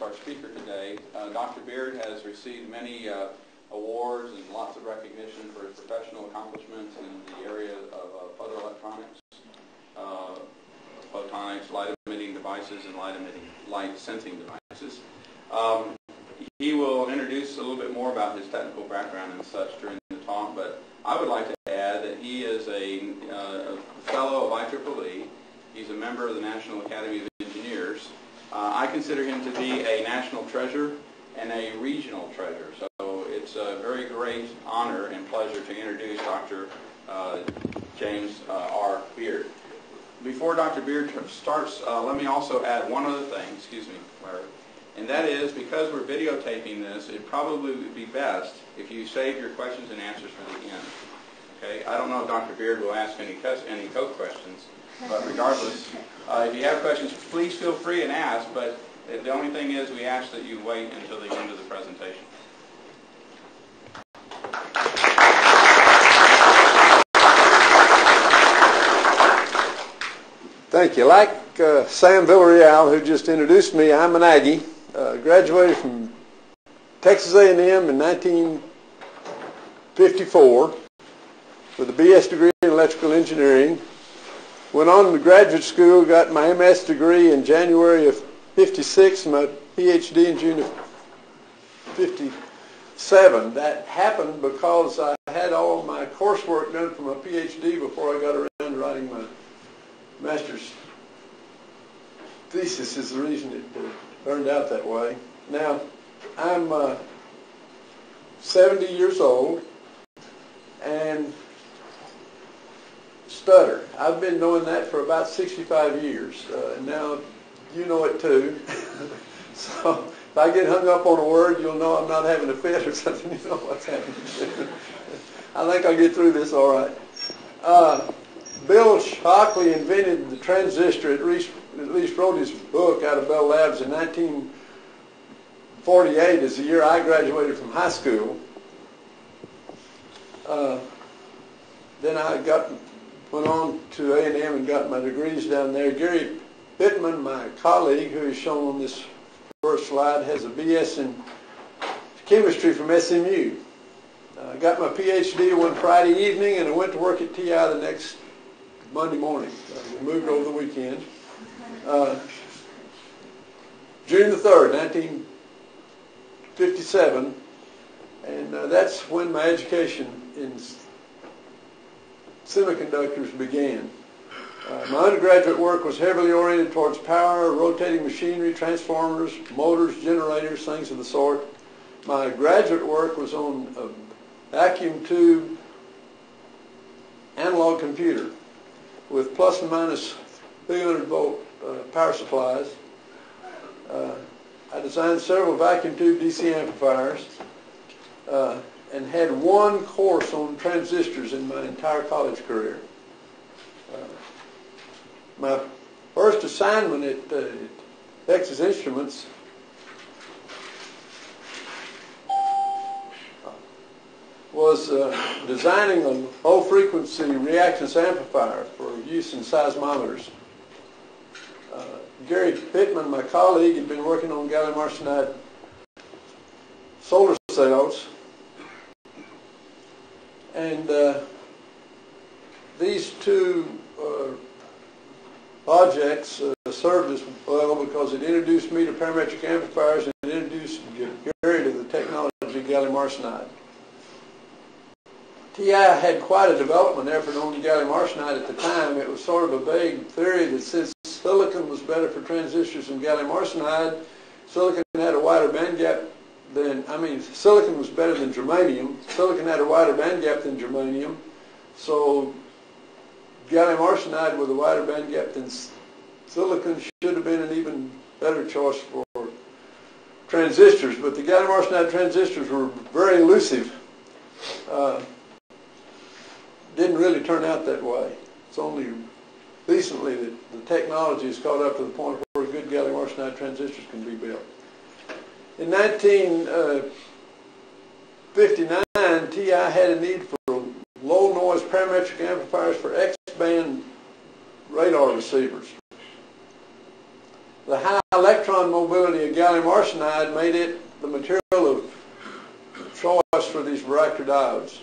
Our speaker today, Dr. Biard has received many awards and lots of recognition for his professional accomplishments in the area of photoelectronics, photonics, light-emitting devices, and light-sensing devices. He will introduce a little bit more about his technical background and such during the talk, but I would like to add that he is a fellow of IEEE. He's a member of the National Academy of Engineers. I consider him to be a national treasure and a regional treasure. So it's a very great honor and pleasure to introduce Dr. James R. Biard. Before Dr. Biard starts, let me also add one other thing, excuse me, Larry, and that is because we're videotaping this, it probably would be best if you save your questions and answers for the end. Okay? I don't know if Dr. Biard will ask any co-questions, but regardless, if you have questions, please feel free and ask, but the only thing is we ask that you wait until the end of the presentation. Thank you. Like Sam Villarreal, who just introduced me, I'm an Aggie. Graduated from Texas A&M in 1954 with a B.S. degree in electrical engineering. Went on to graduate school, got my MS degree in January of '56, my PhD in June of '57. That happened because I had all my coursework done for my PhD before I got around to writing my master's thesis is the reason it turned out that way. Now, I'm 70 years old and stutter. I've been knowing that for about 65 years. And now you know it too. So if I get hung up on a word, you'll know I'm not having a fit or something. You know what's happening. I think I'll get through this all right. Bill Shockley invented the transistor, at least wrote his book out of Bell Labs in 1948 is the year I graduated from high school. Then I went on to A&M and got my degrees down there. Gary Pittman, my colleague, who is shown on this first slide, has a B.S. in chemistry from SMU. I got my Ph.D. one Friday evening, and I went to work at TI the next Monday morning. We moved over the weekend. June the 3rd, 1957, and that's when my education in semiconductors began. My undergraduate work was heavily oriented towards power, rotating machinery, transformers, motors, generators, things of the sort. My graduate work was on a vacuum tube analog computer with plus and minus 300 volt power supplies. I designed several vacuum tube DC amplifiers. And had one course on transistors in my entire college career. My first assignment at Texas Instruments was designing a low-frequency reactance amplifier for use in seismometers. Gary Pittman, my colleague, had been working on gallium arsenide solar cells. And these two projects served us well because it introduced me to parametric amplifiers and it introduced Gary to the technology of gallium arsenide. TI had quite a development effort on gallium arsenide at the time. It was sort of a vague theory that since silicon was better for transistors than gallium arsenide, silicon had a wider band gap than, I mean, silicon was better than germanium. Silicon had a wider band gap than germanium, so gallium arsenide with a wider band gap than silicon should have been an even better choice for transistors. But the gallium arsenide transistors were very elusive. Didn't really turn out that way. It's only recently that the technology has caught up to the point where good gallium arsenide transistors can be built. In 1959, TI had a need for low-noise parametric amplifiers for X-band radar receivers. the high electron mobility of gallium arsenide made it the material of choice for these reactor diodes.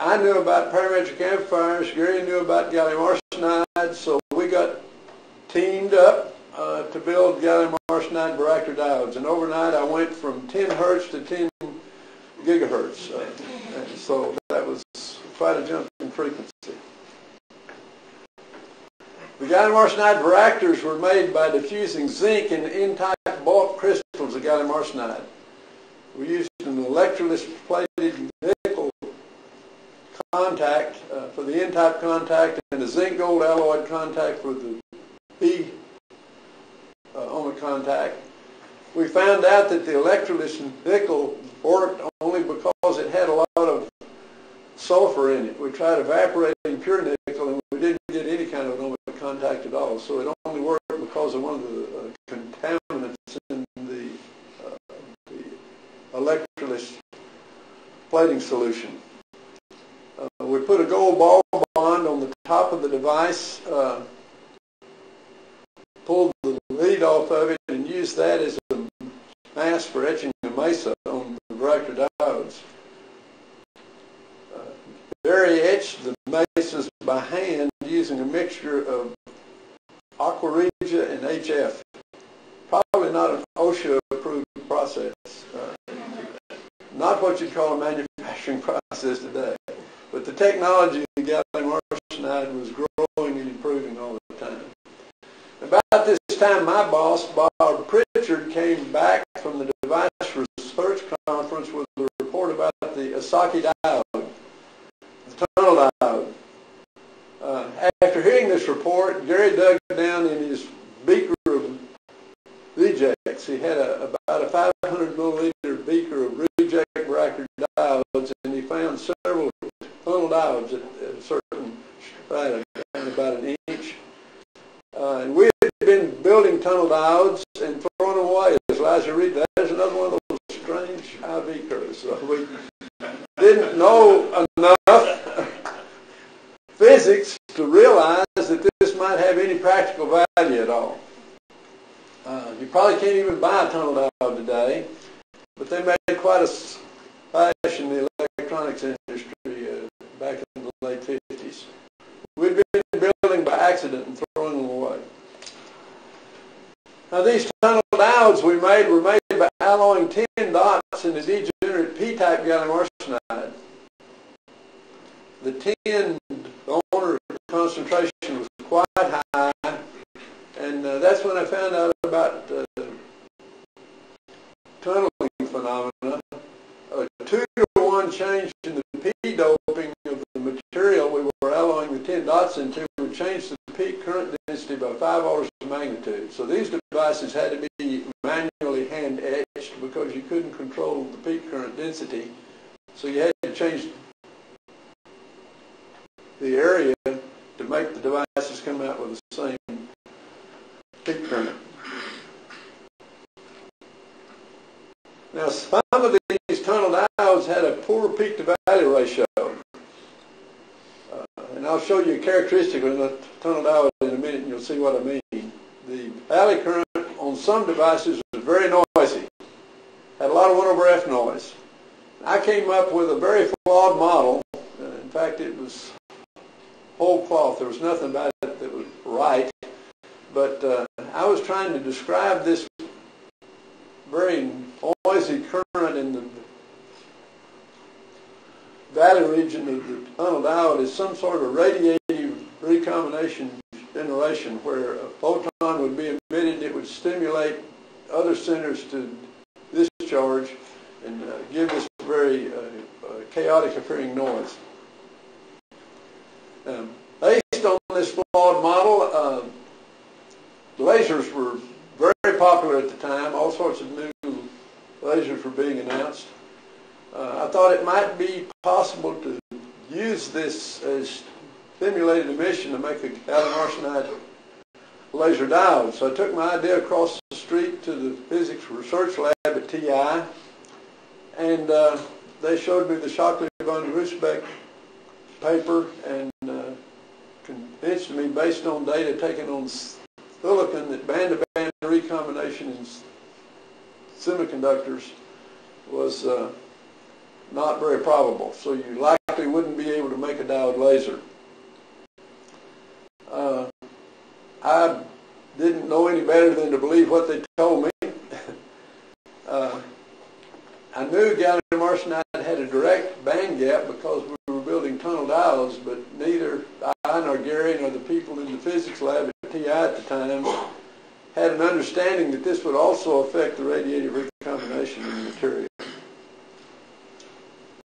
I knew about parametric amplifiers, Gary knew about gallium arsenide, so we got teamed up to build gallium arsenide reactor diodes. And overnight I went from 10 hertz to 10 gigahertz. So that was quite a jump in frequency. The gallium arsenide reactors were made by diffusing zinc in N-type bulk crystals of gallium arsenide. We used an electrolysis plated nickel contact for the N-type contact and a zinc gold alloyed contact for the B ohmic contact. We found out that the electrolysis nickel worked only because it had a lot of sulfur in it. We tried evaporating pure nickel and we didn't get any kind of ohmic contact at all. So it only worked because of one of the contaminants in the electrolysis plating solution. We put a gold ball bond on the top of the device, pulled the lead off of it, and used that as a mask for etching the mesa on the reactor diodes. Barry etched the mesas by hand using a mixture of aqua regia and HF. Probably not an OSHA-approved process. Not what you'd call a manufacturing process today. But the technology of gallium arsenide was growing and improving all the time. About this time, my boss, Bob Pritchard, came back from the device research conference with a report about the Asaki diode, the tunnel diode. After hearing this report, Gary dug down in his beaker of rejects. He had about a 500 milliliter beaker of reject reactor diodes, and he found several tunnel diodes at a certain height, about an inch. And we had been building tunnel diodes and throwing them away as Liza Reed. There's another one of those strange IV curves. So we didn't know enough physics to realize that this might have any practical value at all. You probably can't even buy a tunnel diode today, but they made quite a splash in the electronics industry back in the late 50s. We'd been building by accident and throwing them away. Now these tunnel diodes we made were made by alloying 10 dots in a degenerate p-type gallium arsenide. The 10, the owner concentration was quite high, and that's when I found out about tunneling phenomena. A 2-to-1 change in the p-doping of the material we were alloying the 10 dots into would change the p-current density by 5 orders of magnitude. So these devices had to be manually hand-etched because you couldn't control the p-current density. So you had to change the area to make the devices come out with the same peak current. Now some of these tunnel diodes had a poor peak to value ratio. And I'll show you a characteristic of a tunnel diode in a minute and you'll see what I mean. The valley current on some devices was very noisy. Had a lot of 1 over F noise. I came up with a very flawed model. In fact, it was whole cloth. There was nothing about it that was right. But I was trying to describe this very noisy current in the valley region of the tunnel diode as some sort of radiative recombination generation where a photon would be emitted, it would stimulate other centers to discharge and give this very chaotic appearing noise. Based on this flawed model, lasers were very popular at the time. All sorts of new lasers were being announced. I thought it might be possible to use this as stimulated emission to make a gallium arsenide laser diode. So I took my idea across the street to the physics research lab at TI, and they showed me the Shockley-Van-Gruzbeck paper and convinced me, based on data taken on silicon that band-to-band recombinations semiconductors was not very probable, so you likely wouldn't be able to make a diode laser. I didn't know any better than to believe what they told me. I knew gallium arsenide had a direct band gap because we were building tunnel diodes, but neither I nor Gary nor the people in the physics lab at TI at the time had an understanding that this would also affect the radiative recombination of the material.